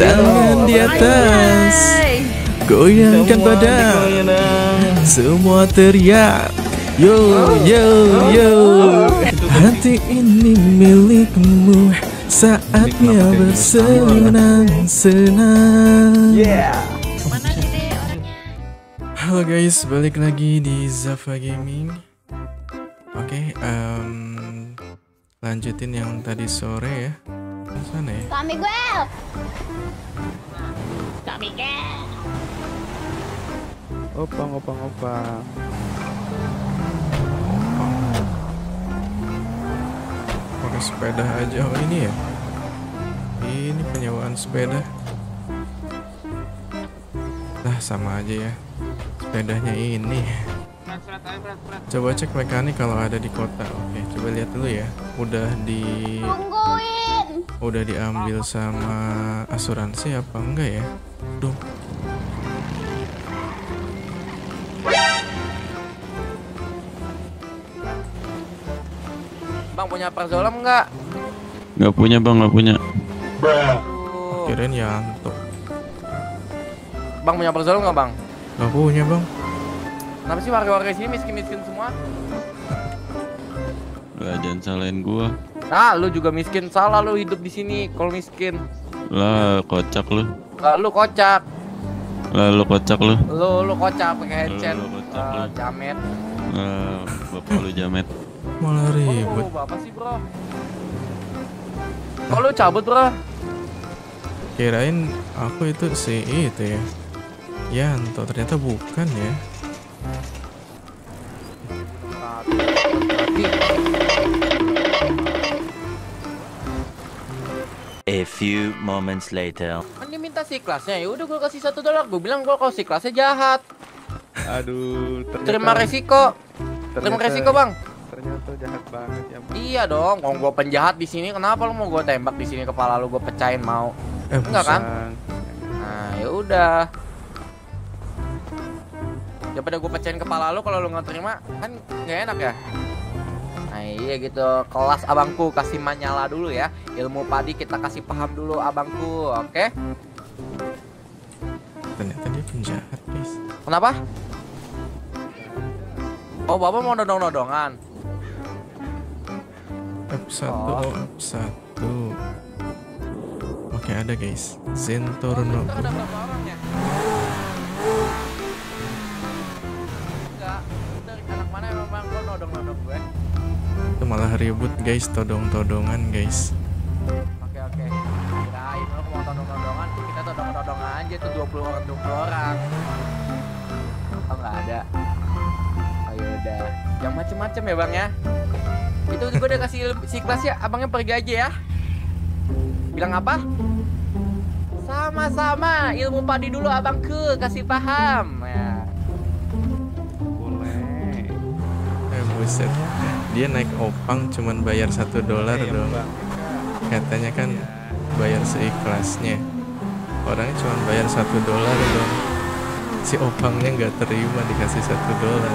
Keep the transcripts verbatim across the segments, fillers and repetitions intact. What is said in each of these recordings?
Tangan di atas, goyangkan badan, semua teriak, yo yo yo. Hati ini milikmu, saatnya bersenang-senang. Halo guys, balik lagi di Zafa Gaming. Oke, okay, um, lanjutin yang tadi sore ya. Sana ya? Kami gue, kami gue. Opang, opang, opang. Pakai sepeda aja, oh ini ya? Ini penyewaan sepeda. Nah sama aja ya. Sepedanya ini. Coba cek mekanik kalau ada di kota. Oke, coba lihat dulu ya. Udah di Tungguin. Udah diambil sama asuransi apa enggak ya? Duh. Bang punya perzolam enggak? Enggak punya, Bang, enggak punya. Oh. Kirain Yanto. Bang punya perzolam enggak, Bang? Enggak punya, Bang. Kenapa sih warga-warga sini miskin-miskin semua? Lah jangan salahin gua. Nah, lu juga miskin, salah lu hidup di sini kalau miskin. Lah kocak lu. Lah lu kocak. Lah lu kocak lu. Lu lu kocak pakai headset. Lu kocak uh, lu. Jamet. Lah, bapak lu jamet. Malah ribut. Oh, bapak sih, Bro. Kok lu cabut, Bro? Kirain aku itu si itu ya. Yanto, ternyata bukan ya. A few moments later. Dia minta si kelasnya, ya udah gue kasih satu dolar. Gue bilang gue kalau si kelasnya jahat. Aduh. Ternyata, terima resiko. Ternyata, terima resiko bang. Ternyata jahat banget ya. Bang. Iya dong. Kalau gue penjahat di sini, kenapa lu mau gue tembak di sini kepala lu gue pecahin mau? Eh, enggak kan? Nah ya udah. Daripada gue pecahin kepala lu kalau lu nggak terima kan nggak enak ya. Nah iya gitu, kelas abangku kasih manyala dulu ya, ilmu padi kita kasih paham dulu abangku, oke? Okay? Ternyata dia penjahat guys. Kenapa? Oh bapak mau nodong-nodongan? F satu, oh. F satu. Oke ada guys, Zentorno. Malah ribut guys, todong-todongan guys. Oke oke. Kirain lo mau todong-todongan, kita todong-todongan aja tuh dua puluh orang dua puluh orang. Oh nggak ada. Oh yaudah. Yang macem-macem ya bang ya. Itu juga udah kasih si kelas ya, abangnya pergi aja ya. Bilang apa? Sama-sama, ilmu padi dulu abangku, kasih paham. Ya. Boleh. Eh buset. Dia naik opang cuman bayar satu dolar dong. Katanya kan bayar seikhlasnya. Orangnya cuman bayar satu dolar dong. Si opangnya nggak terima dikasih satu dolar.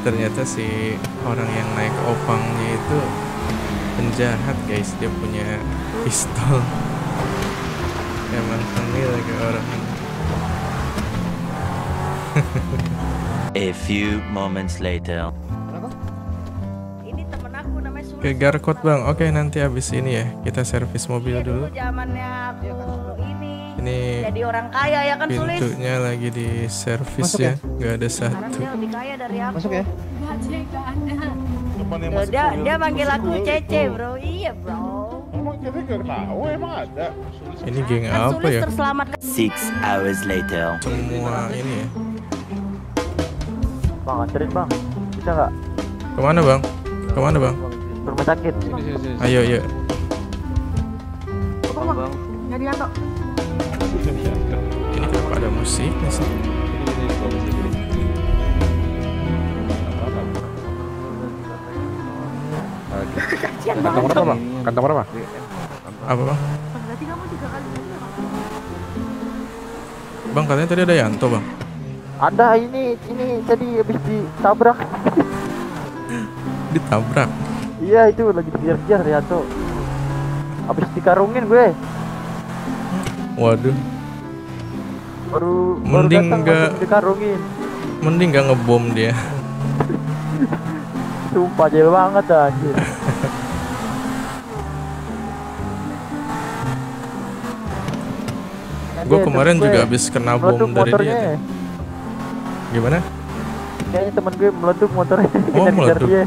Ternyata si orang yang naik opangnya itu penjahat guys. Dia punya pistol. Emang tengil ke orang. A few moments later. Ke Garkot bang, oke nanti abis ini ya kita servis mobil dulu. Ini jadi orang kaya ya kan Sulis? Pintunya lagi di servis ya, nggak ada satu. Masuk ya? Dia dia manggil aku Cece bro, iya bro. Emang Cece nggak tahu emang ada. Ini geng apa ya? Six hours later. Semua ini ya. Bang anterin bang, bisa nggak? Kemana bang? Kemana bang? Rumah sakit. Sini, sini, sini. Ayo, ayo. Kok bang? Bang. Jadi Yanto. Ini kenapa ada musik sih? Kantong berapa bang? Kantong berapa? Apa bang? Berarti kamu tiga kali lagi bang. Bang katanya tadi ada Yanto bang. Ada ini, ini tadi habis ditabrak. Ditabrak? Iya itu lagi dikejar-kejar Yanto. Habis dikarungin gue. Waduh. Baru, baru mending nggak mending nggak ngebom dia. Sumpah jahil banget anjir. Gue kemarin juga habis kena bom dari motornya. Dia. Gimana? Kayaknya temen gue meletup motornya. Oh, meletup. Dia.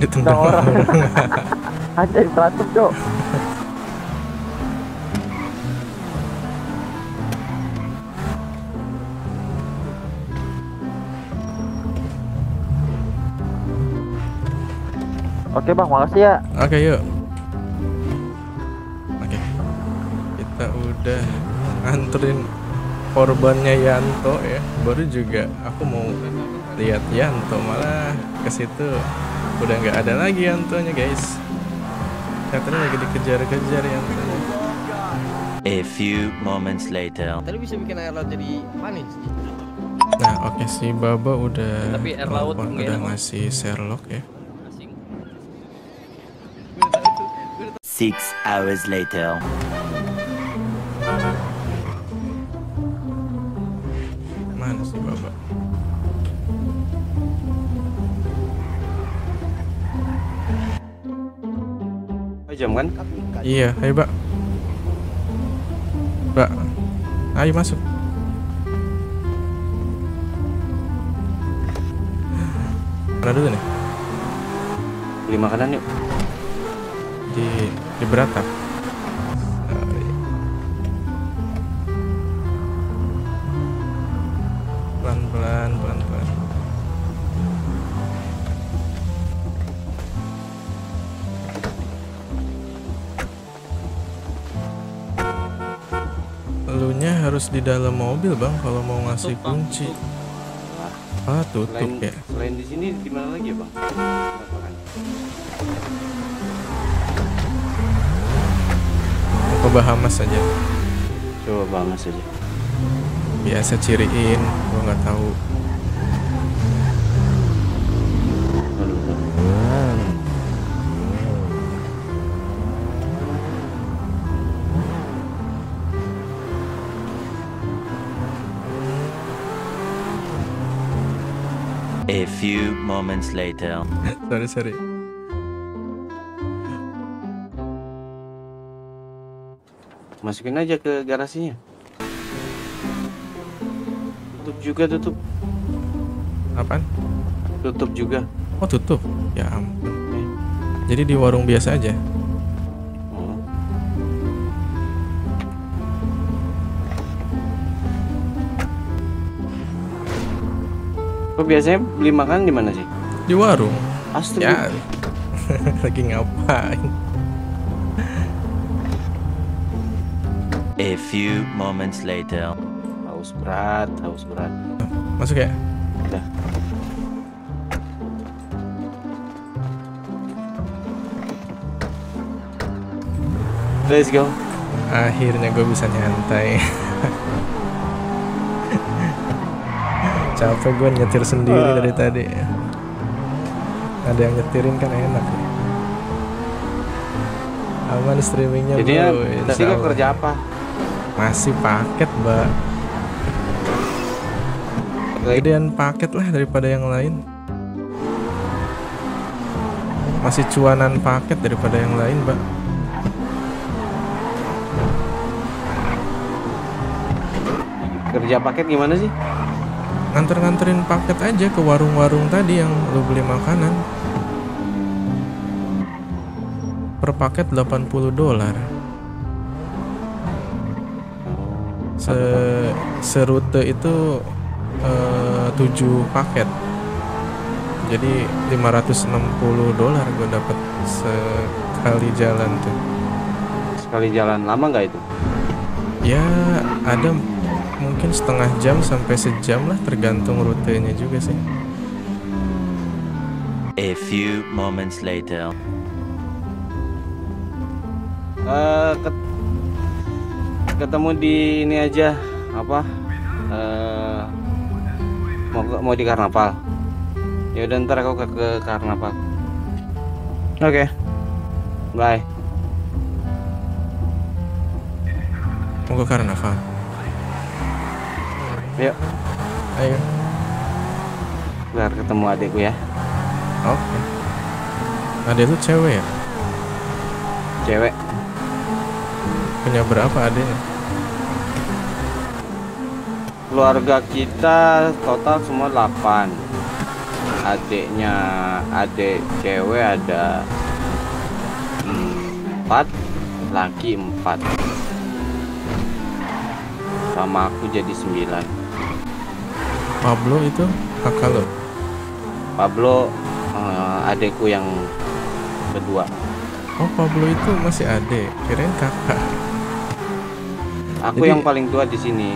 Ditendang orang. Anjir, berantem, Cok. Oke bang, makasih ya. Oke yuk. Oke, kita udah nganterin korbannya Yanto ya. Baru juga aku mau lihat Yanto, malah ke situ udah nggak ada lagi Yantonya guys. Katanya lagi dikejar-kejar Yantonya. A few moments later. Tadi bisa bikin air laut jadi manis. Nah oke, si Baba udah. Tapi air laut udah ngasih Sherlock ya. Six hours later. Mana sih Baba? Jam kan? Iya, ayo Mbak. Mbak, ayo masuk. Mana dulu nih? Beli makanan yuk. Di di beratap. Pelan-pelan, pelan-pelan. Elunya harus di dalam mobil, Bang, kalau mau ngasih tutup, kunci. Tutup. Ah, tutup selain, ya. Selain di sini di mana lagi ya, Bang? Ke Bahamas saja. Coba Bahamas saja. Biasa ciriin, gua nggak tahu. A few moments later. sorry sorry. Masukin aja ke garasinya. Tutup juga, tutup. Apaan? Tutup juga. Oh tutup? Ya ampun. Okay. Jadi di warung biasa aja. Oh. Kok biasanya beli makan di mana sih? Di warung. Astaga. Ya. Lagi ngapain? A few moments later. Haus berat, haus berat. Masuk ya? Udah. Let's go. Akhirnya gue bisa nyantai. Capek gue nyetir sendiri uh. dari tadi. Ada yang nyetirin kan enak ya. Aman streamingnya. Jadi tadi lo kerja apa? Masih paket, Mbak. Gedean paket lah daripada yang lain. Masih cuanan paket daripada yang lain, Mbak. Kerja paket gimana sih? Nganter-nganterin paket aja ke warung-warung tadi yang lo beli makanan. Per paket delapan puluh dolar. Se serute itu eh, tujuh paket, jadi lima ratus enam puluh dolar gue dapat sekali jalan tuh. Sekali jalan lama nggak itu? Ya ada mungkin setengah jam sampai sejam lah, tergantung rutenya juga sih. A few moments later. Uh, ket ketemu di ini aja apa uh, mau mau di karnaval Ya udah ntar aku ke, ke Karnapak. Oke, okay. Bye. Mau ke Karnapak. Yuk. Ayo. Biar ketemu adikku ya. Oke. Okay. Adek lu cewek ya? Cewek. Punya berapa adeknya? Keluarga kita total semua delapan. Adiknya, adek cewek ada empat, laki empat, sama aku jadi sembilan. Pablo itu kakak lo? Pablo uh, adekku yang kedua. Oh, Pablo itu masih adek, kirain kakak. Aku jadi... yang paling tua di sini.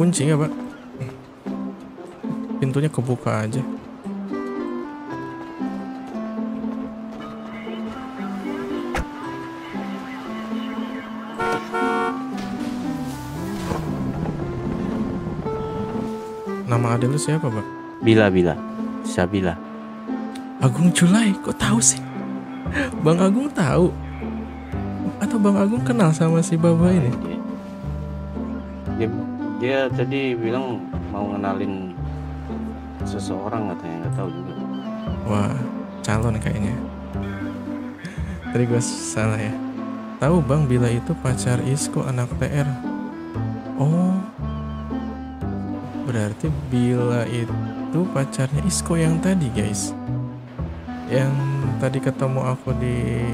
Kuncinya pak, pintunya kebuka aja. Nama adek lu siapa pak? Bila, Bila, Sabila. Agung Julai, kok tahu sih? Bang Agung tahu? Atau Bang Agung kenal sama si Baba ini? Game. Dia tadi bilang mau ngenalin seseorang katanya, nggak tahu juga. Wah, calon kayaknya. Tadi gue salah ya. Tahu bang, Bila itu pacar Isco anak T R. Oh, berarti Bila itu pacarnya Isco yang tadi guys. Yang tadi ketemu aku di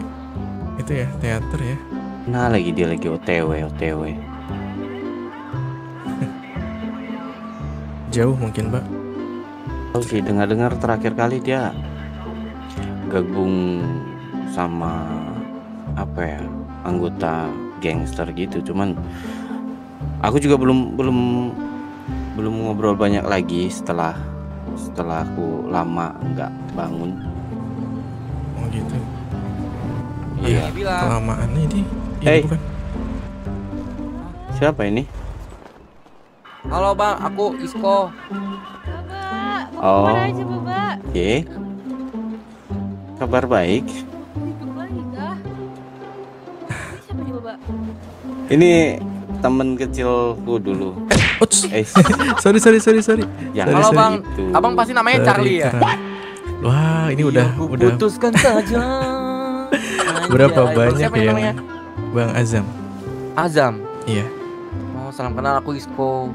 itu ya, teater ya. Nah lagi dia lagi O T W O T W. Jauh mungkin pak. Tahu sih, dengar-dengar terakhir kali dia gabung sama apa ya, anggota gangster gitu. Cuman aku juga belum belum belum ngobrol banyak lagi setelah setelah aku lama nggak bangun. Oh gitu. Iya. Kelamaan ini. Hey. Bukan. Siapa ini? Halo bang, aku Isco. Baba, mau oh. aja Baba. Oke. Okay. Kabar baik. Ini temen kecilku dulu. Uts. Eh, sorry sorry sorry sorry. Ya, sorry, halo sorry, bang, itu. Abang pasti namanya sorry, Charlie ya. What? Wah, ini udah ya, udah. Putuskan saja. Berapa banyak ya yang... Bang Azam. Azam. Iya. Oh, salam kenal, aku Isco.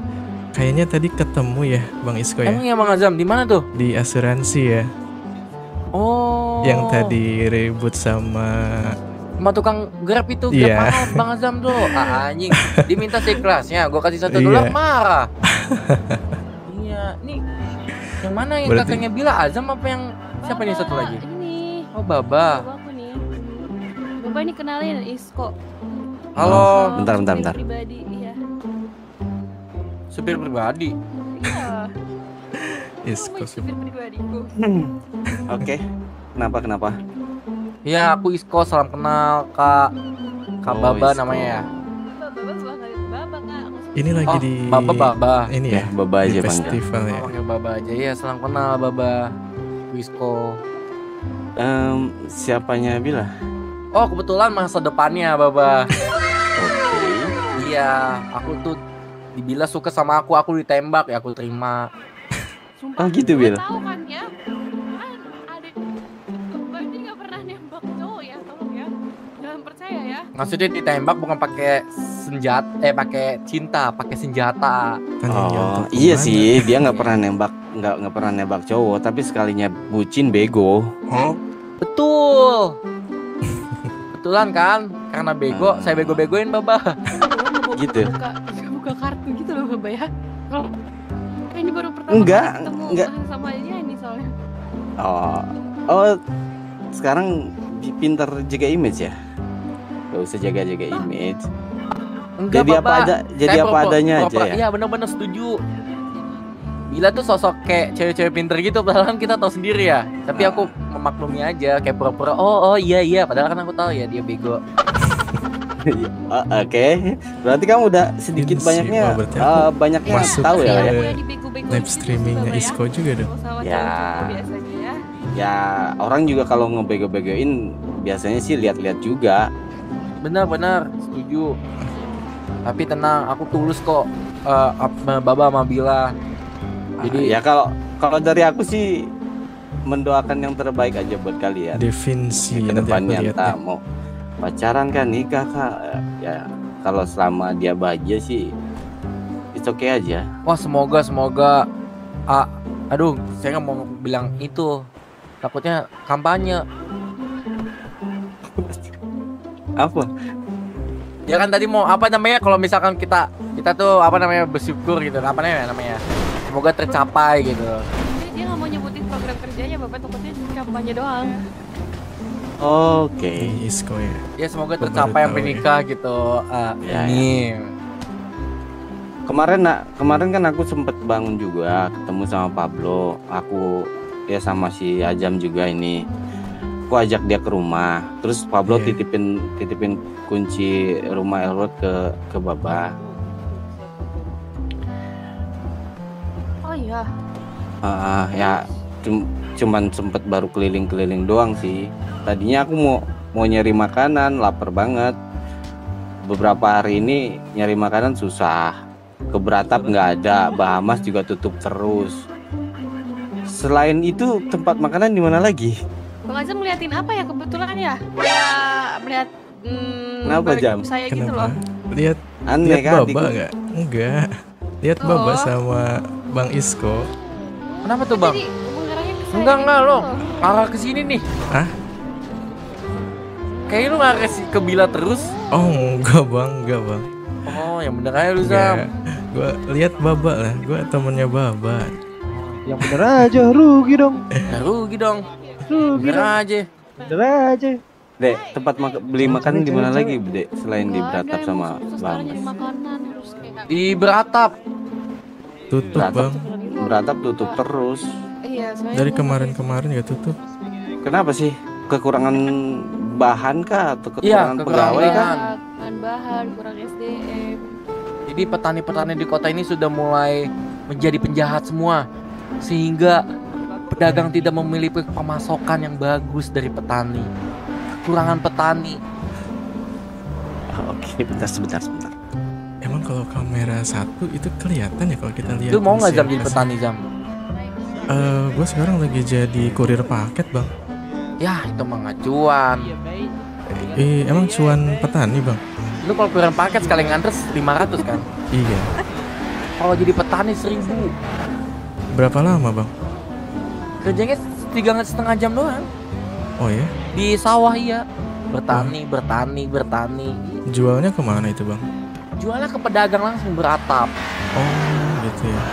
Kayaknya tadi ketemu ya Bang Isco ya. Emang ya Bang Azam, di mana tuh? Di asuransi ya. Oh. Yang tadi ribut sama sama tukang Grab itu, yeah. Grab Bang Azam tuh. Ah, anjing, diminta sekelasnya, gua kasih satu dolar yeah. Marah. Iya, nih. Yang mana yang berarti... kakaknya Bila, Azam apa yang Baba, siapa nih satu lagi? Ini. Oh, Baba. Baba aku nih. Baba ini kenalin Isco. Halo, oh, bentar bentar bentar. Pribadi, iya. Supir pribadi. Iya. Isco supir pribadiku. Oke. Kenapa kenapa? Ya, aku Isco, salam kenal Kak. Kak oh, Baba Isco. Namanya ya. Baba, Baba, Kak. Ini lagi oh, di Baba, Baba. Ini ya, Baba aja Bang. Festival ya. Panggil Baba aja. Ya, salam kenal Baba. Isco. Um, siapanya Bila? Oh, kebetulan masa depannya Baba. Oke. Iya, aku tuh Bila suka sama aku, aku ditembak ya, aku terima. Sumpah, oh gitu Bila. Tahu kan ya? Kan adik Baba ini enggak pernah nembak cowok ya, tolong ya. Jangan percaya ya. Maksudnya ditembak bukan pakai senjata, eh pakai cinta, pakai senjata. Oh, iya sih, dia nggak pernah nembak, nggak nggak pernah nembak cowok, tapi sekalinya bucin bego. Huh? Betul. Betulan kan? Karena bego, uh. saya bego-begoin Baba. Gitu. Buka kartu gitu loh Baba ya. Kalau ini baru pertama enggak, kali ketemu enggak. Sama dia ini soalnya. Oh, oh sekarang pintar jaga image ya? Gak usah jaga-jaga image. Enggak, jadi Baba. Apa aja, jadi saya apa adanya aja ya. Iya benar-benar setuju. Bila tuh sosok kayak cewek-cewek pinter gitu, padahal kita tahu sendiri ya. Tapi aku memaklumi aja, kayak pura-pura. Oh oh iya iya, padahal kan aku tahu ya dia bego. Oh, oke, okay. Berarti kamu udah sedikit Ini banyaknya sih, uh, banyaknya tahu ya, ya. Live streamingnya Isco juga dong. Ya, ya orang juga kalau ngebego-begoin biasanya sih lihat-lihat juga. Benar-benar setuju. Tapi tenang, aku tulus kok. Uh, Baba sama Bila. Jadi uh, ya kalau kalau dari aku sih mendoakan yang terbaik aja buat kalian. Definisi ke depannya tak mau pacaran kan, nikah kak, ya kalau selama dia bahagia sih it's okay aja. Wah, semoga semoga ah, aduh saya nggak mau bilang itu, takutnya kampanye. Apa ya kan tadi mau apa namanya, kalau misalkan kita kita tuh apa namanya bersyukur gitu, apa namanya namanya semoga tercapai gitu. Dia nggak mau nyebutin program kerjanya bapak, takutnya kampanye doang. Oke, okay. Isco ya. Ya semoga tercapai yang menikah ya. Gitu. Uh, ya, ini. Ya. Kemarin nak, kemarin kan aku sempet bangun juga, ketemu sama Pablo. Aku ya sama si Azam juga ini. Aku ajak dia ke rumah. Terus Pablo yeah. titipin titipin kunci rumah Elrod ke ke Baba. Oh iya. Uh, ya cum, cuman sempet baru keliling-keliling doang sih. Tadinya aku mau mau nyari makanan, lapar banget. Beberapa hari ini nyari makanan susah. Keberatap nggak ada, Bahamas juga tutup terus. Selain itu tempat makanan di mana lagi? Bang Azam ngeliatin apa ya kebetulan ya? Ya melihat. Hmm, Kenapa Jam? Saya Kenapa? Gitu loh. Lihat. Aneh kan? Baba nggak? Enggak. Lihat oh. Baba sama Bang Isco. Kenapa tuh Bang? Enggak enggak lo. Arah ke sini nih. Hah? Kayaknya lu gak kasih ke Bila terus? Oh enggak bang, enggak bang. Oh yang bener aja lu Sam. Gue lihat Baba lah, gue temennya Baba. Yang bener aja, rugi dong. Ya, rugi dong. Rugi bener dong. aja. Bener aja. Dek, tempat mak beli makanan di mana lagi, Dek? Selain di Beratap sama Bang. Di Beratap. Tutup Beratap, bang. Beratap tutup terus. Iya. Dari kemarin-kemarin ya tutup. Kenapa sih? Kekurangan bahan kah atau kekurangan ya, pegawai kan? Bahan, bahan kurang S D M. Jadi petani-petani di kota ini sudah mulai menjadi penjahat semua, sehingga pedagang tidak memiliki pemasokan yang bagus dari petani. Kekurangan petani. Oke, bentar sebentar sebentar. Emang kalau kamera satu itu kelihatan ya kalau kita lihat. Lu mau nggak Zam jadi petani Zam? Uh, gue sekarang lagi jadi kurir paket bang. Ya itu mengacuan. Eh emang cuan petani bang? Lu kalau kurir paket sekali ngantres lima ratus kan? Iya. Kalau jadi petani seribu. Berapa lama bang? Kerjanya tiga setengah jam doang. Oh ya? Di sawah iya. Bertani, oh. bertani, bertani. Jualnya kemana itu bang? Jualnya ke pedagang langsung Beratap. Oh gitu ya.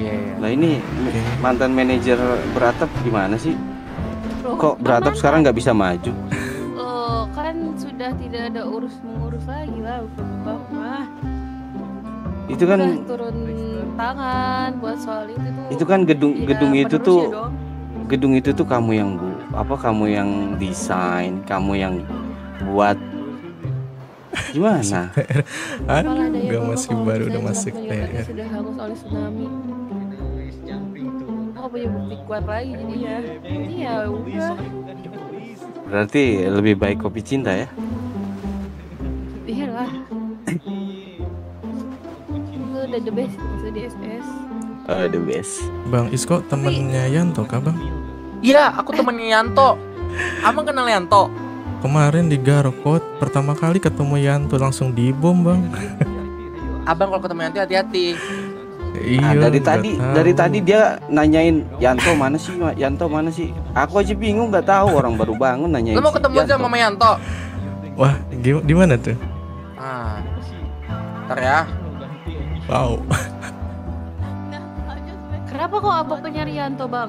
Iya. Yeah. Nah ini okay. mantan manajer Beratap gimana sih? Kok Beratap sekarang nggak bisa maju? Oh, kan sudah tidak ada urus mengurus lagi lah, Bapak. Itu kan udah turun tangan buat soal itu tuh. Itu kan gedung ya, gedung itu tuh ya gedung itu tuh kamu yang bu, apa kamu yang desain, kamu yang buat gimana? Aduh, nggak masih baru udah masuk T R. Sudah hangus oleh tsunami. Punya bukti kuat lagi jadinya. Iya udah. Berarti lebih baik kopi cinta ya? Iya lah. Itu udah the best di S S. Uh, the best. Bang Isco temennya Yanto kah bang? Iya aku temennya Yanto. Abang kenal Yanto? Kemarin di Garokot pertama kali ketemu Yanto langsung dibom bang. Abang kalau ketemu Yanto hati-hati. Nah, iya, dari tadi tahu. dari tadi dia nanyain Yanto mana sih, Yanto mana sih? Aku aja bingung nggak tahu, orang baru bangun nanyain. Lu mau ketemu aja sama Yanto? Wah, di mana tuh? Ah, ntar ya. Wow. Kenapa kok abang nyari Yanto bang?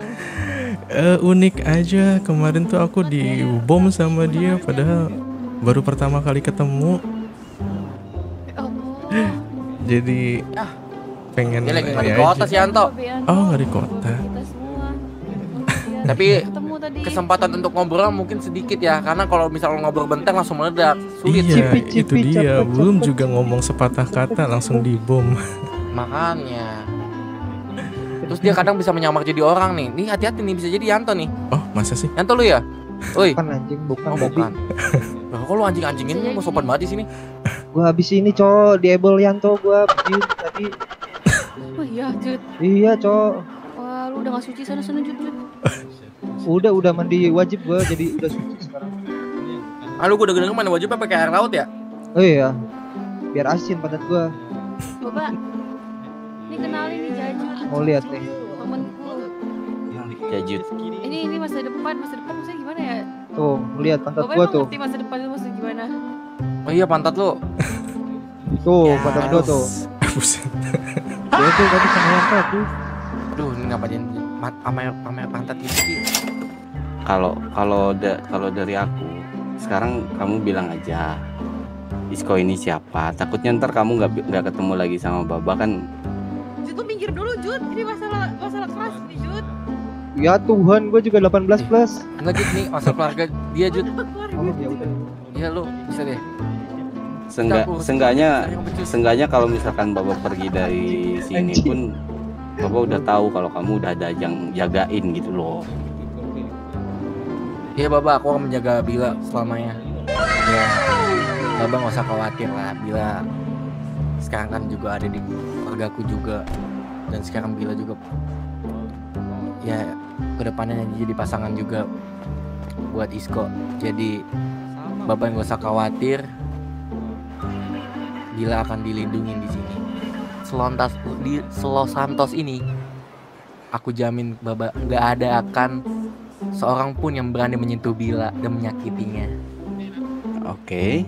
Uh, unik aja, kemarin tuh aku di bom sama dia, padahal baru pertama kali ketemu. Oh. Jadi. Ah. Pengen dia lagi nggak di kota sih Yanto. Oh nggak di kota. Tapi tadi. Kesempatan untuk ngobrol mungkin sedikit ya, karena kalau misalnya ngobrol bentar langsung meledak, sulit. Iya, cipi, itu cipi, dia. Cepet, belum cepet, juga cepet, ngomong sepatah kata langsung dibom. Makanya. Terus dia kadang bisa menyamar jadi orang nih. Nih hati-hati nih, bisa jadi Yanto nih. Oh, masa sih? Yanto lu ya? Oi. Bukan anjing, bukan. Oh, bukan. Nah, kok lu anjing-anjingin lu sopan banget di sini. Gua habis ini, cow, diable Yanto gua abis tadi. Oh iya, Jut. Iya, cow. Wah, lu udah gak suci sana sana Jut. Udah, udah mandi wajib gue, jadi udah suci sekarang. Ah, lu gue udah denger mandi wajibnya pakai air laut ya? Oh iya, biar asin padat gue. Coba, ini kenalin nih Jajut. Mau lihat nih. Temenku. Jajut. Ini ini masa depan, masa depan maksudnya gimana ya? Tuh, lihat pantat gue tuh. Bapak masa depan itu maksudnya gimana? Oh iya, pantat lu. Tuh, ya, pantat gue tuh. Buset. Dia tuh tadi sama yang tuh. Aduh, ini ngapain? Pamer-pamer pantat gitu. Kalau kalau da, kalau dari aku sekarang kamu bilang aja Isco ini siapa. Takutnya ntar kamu nggak nggak ketemu lagi sama Baba kan. Jut tuh minggir dulu Jut. Ini masalah masalah kelas nih Jut. Ya Tuhan, gue juga delapan belas plus. Enggak Jut nih masalah keluarga dia Jut. Oh, ya udah. Iya lo bisa deh. Sengga, senggaknya senggaknya kalau misalkan Baba pergi dari sini pun Baba udah tahu kalau kamu udah ada yang jagain gitu loh. Iya Baba, aku akan menjaga Bila selamanya. Ya, Baba nggak usah khawatir lah. Bila sekarang kan juga ada di keluargaku juga, dan sekarang Bila juga, ya kedepannya jadi pasangan juga buat Isco. Jadi Baba nggak usah khawatir. Bila akan dilindungi di sini. Selontas di Los Santos ini, aku jamin Baba nggak ada akan seorang pun yang berani menyentuh Bila dan menyakitinya. Oke. Okay.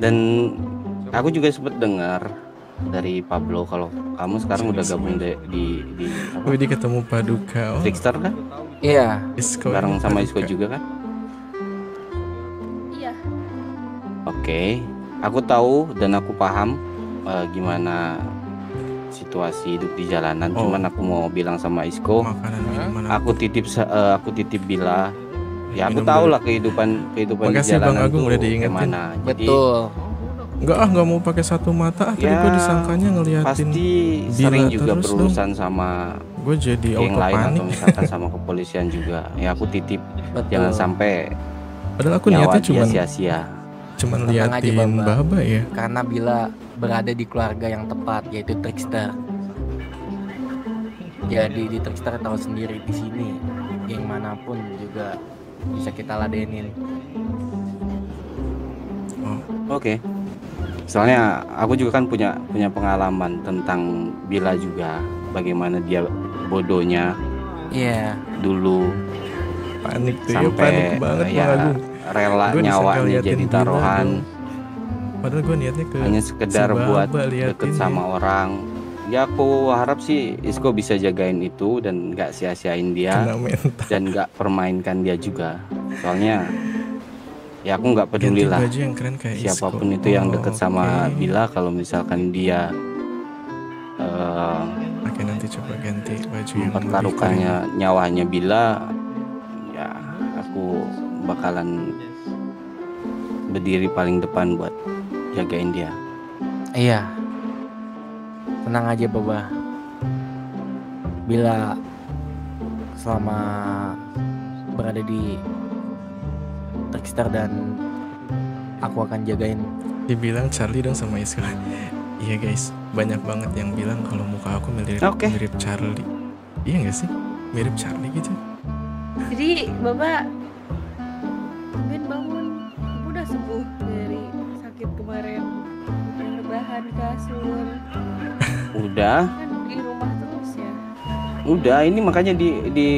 Dan aku juga sempat dengar dari Pablo kalau kamu sekarang udah gabung di di, di apa? Udah ketemu Paduka. Oh. Trickster kan? Iya. Yeah. Bareng sama Isco juga kan? Iya. Yeah. Oke. Okay. Aku tahu dan aku paham. Uh, gimana situasi hidup di jalanan. Oh. Cuman aku mau bilang sama Isco, makanan, aku titip uh, aku titip Bila. Ya aku tahu lah kehidupan kehidupan di jalanan itu gimana. Jadi, betul. Enggak ah nggak mau pakai satu mata. Ah, ya, tadi gue disangkanya ngeliatin. Pasti sering Bila juga berurusan dong sama gue jadi yang lain atau misalkan sama kepolisian juga. Ya aku titip, betul. Jangan sampai. Padahal aku niatnya cuma sia-sia. Cuman liatin Baba ya. Karena Bila berada di keluarga yang tepat, yaitu Trickster. Jadi di Trickster tahu sendiri di sini, geng manapun juga bisa kita ladenin. Oh. Oke. Okay. Soalnya aku juga kan punya punya pengalaman tentang Bila juga, bagaimana dia bodohnya. Iya. Yeah. Dulu. Panik tuh sampai, ya, panik banget ya, rela nyawanya jadi taruhan. Padahal gue niatnya ke hanya sekedar buat deket sama ya orang. Ya aku harap sih Isco bisa jagain itu dan nggak sia-siain dia dan nggak permainkan dia juga. Soalnya ya aku nggak peduli lah siapapun Isco itu yang deket oh, sama okay Bila. Kalau misalkan dia uh, oke, nanti coba ganti baju yang mempertaruhkannya nyawanya Bila, ya aku bakalan berdiri paling depan buat jagain dia. Iya, tenang aja Baba. Bila selama berada di Trickster dan aku akan jagain. Dibilang Charlie dong sama Isco. Iya guys, banyak banget yang bilang kalau muka aku mirip, okay, mirip Charlie. Iya nggak sih, mirip Charlie gitu. Jadi Baba Ben bangun, aku udah sembuh dari sakit kemarin. Rebahan kasur. Udah. Kan di rumah terus ya. Udah, ini makanya di di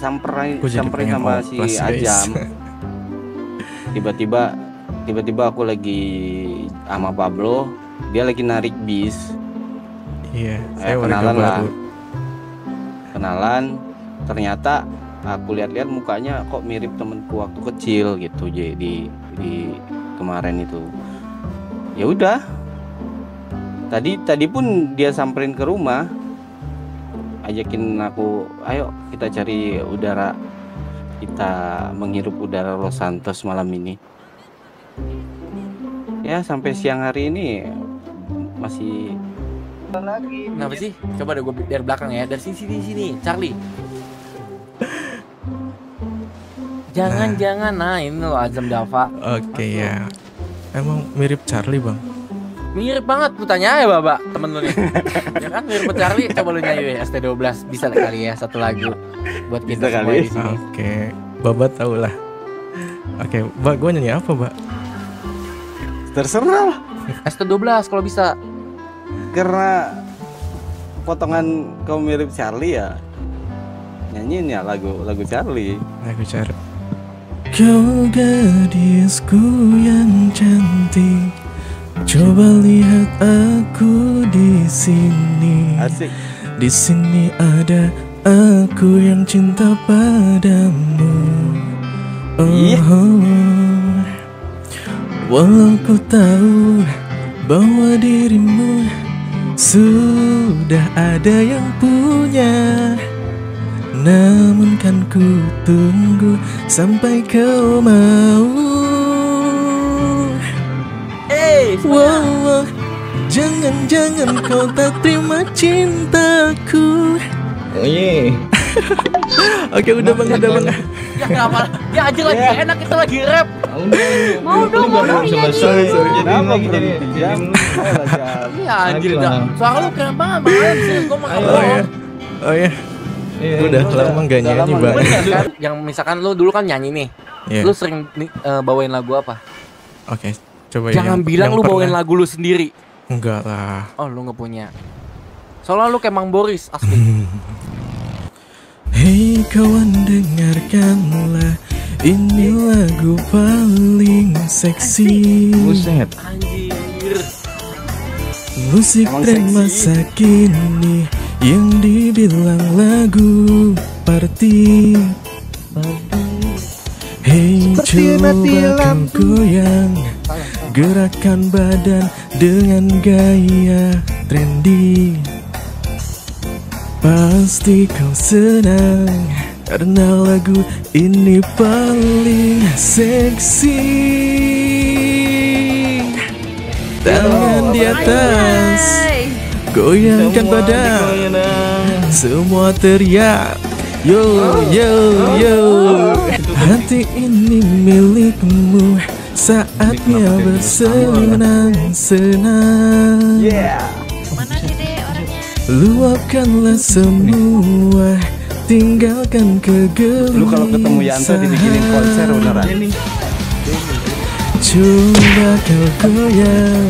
samperin samperin sama si Azam. Tiba-tiba tiba-tiba aku lagi sama Pablo, dia lagi narik bis. Iya, saya eh, kenalan lah. Kenalan, ternyata aku lihat-lihat mukanya kok mirip temenku waktu kecil gitu. Jadi di kemarin itu ya udah, tadi tadi pun dia samperin ke rumah, ajakin aku ayo kita cari udara kita menghirup udara Los Santos malam ini. Ya, sampai siang hari ini masih lagi. Kenapa sih? Coba deh gue dari belakang ya, dari sini sini sini, Charlie. Jangan nah. jangan nah ini loh Azam Zafa. Oke okay, ya. Emang mirip Charlie bang? Mirip banget, lu tanya ya Baba, temen lu nih. Ya kan mirip Charlie, coba lu nyanyi S T dua belas bisa kali ya satu lagu buat kita semua di sini. Oke, okay. Baba tau lah. Oke, okay. Ba, gue nyanyi apa Ba? Terserah lah. S T dua belas kalau bisa. Karena potongan kau mirip Charlie ya, nyanyiin ya lagu lagu Charlie. Lagu Charlie. Kau gadisku yang cantik, coba lihat aku di sini. Asik. Di sini ada aku yang cinta padamu. Oh, yeah. Walau ku tahu bahwa dirimu sudah ada yang punya, namun kan ku tunggu sampai kau mau. Wow, jangan-jangan kau tak terima cintaku. Oh yeah. Oke, udah bang, udah bang. Ya kenapa? Ya aja lagi enak kita lagi rap. Mau dong, mau dong. Sorry, sorry. Kenapa berhenti? Iya anjir dah. Soalnya lu kenapa gak main? Gue mau ngomong. Oh iya. Udah lama gak nyanyi bang. Yang misalkan lu dulu kan nyanyi nih, lu sering bawain lagu apa? Oke. Coba jangan yang, bilang yang lu pernah bawain lagu lu sendiri. Enggak lah. Oh lu nggak punya. Soalnya lu kayak Mang Boris asli. Hei kawan dengarkanlah, ini lagu paling seksi. Buset. Anjir. Musik tren masa kini yang dibilang lagu party. Hei coba goyang, gerakan badan dengan gaya trendy. Pasti kau senang karena lagu ini paling seksi. Tangan di atas, goyangkan badan, semua teriak yo yo yo. Hati ini milikmu, saatnya bersenang-senang. Yeah. Luapkanlah semua, tinggalkan kegelisahan. Lu kalau ketemu Yanto dibikinin konser beneran. Coba kau goyang,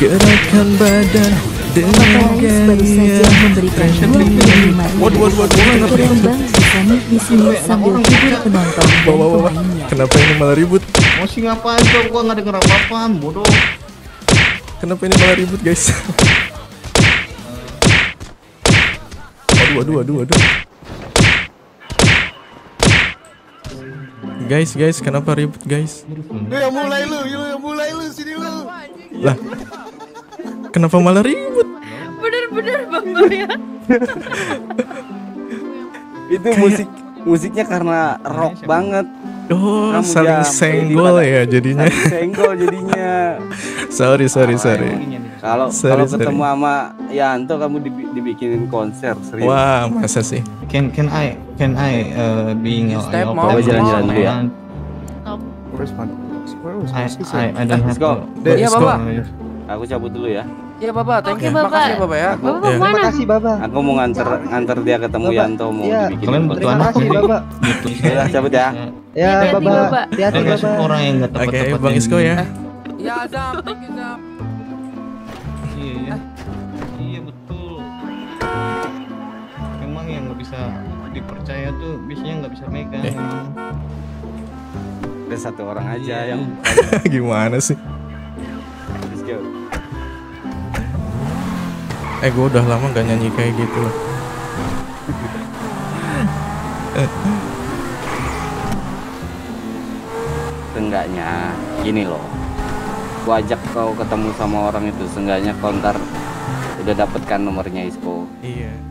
gerakan badan dengan gaya trendy. Kami di sini sambil tidur penonton. Bawa-bawa. Kenapa ini malah ribut? Mau sih ngapain tuh? Gua nggak denger apa-apaan, bodoh. Kenapa ini malah ribut, guys? Aduh, aduh, aduh, aduh. Guys, guys, kenapa ribut, guys? Lu yang mulai lu, lu yang mulai lu, sini lu. Lah. Kenapa malah ribut? Bener-bener Bang ya. Itu kayak musik musiknya karena rock siapa? Banget. Oh, kamu saling senggol ya jadinya. Senggol jadinya. sorry sorry oh, sorry. Kalau kalau ketemu sama Yanto kamu dibi dibikinin konser. Serius. Wah masa sih. Can can I can I uh, being a step mau jalan-jalan dulu ya. I don't have to. Iya Bapak. Aku cabut dulu ya. Iya Bapak, thank you. Okay, makasih Bapak ya. Bapak, Bapak ya. Mana? Makasih Bapak. Aku mau nganter nganter dia ketemu Bapak. Yanto mau ya. Dibikin. Terima kasih Bapak. Sudah cabut ya. Ya Bapak, hati-hati Bapak. Orang yang enggak tepat-tepat. Oke, okay, Bang Isco ya. Ya Azam, thank you Azam. Iya ya. Iya betul. Emang yang enggak bisa dipercaya tuh biasanya enggak bisa megang. Eh. Ada satu orang aja yang gimana sih? Eh, gue udah lama gak nyanyi kayak gitu. Seenggaknya gini loh, gue ajak kau ketemu sama orang itu. Seenggaknya kau ntar udah dapetkan nomornya Isco. Iya.